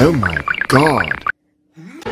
Oh my God!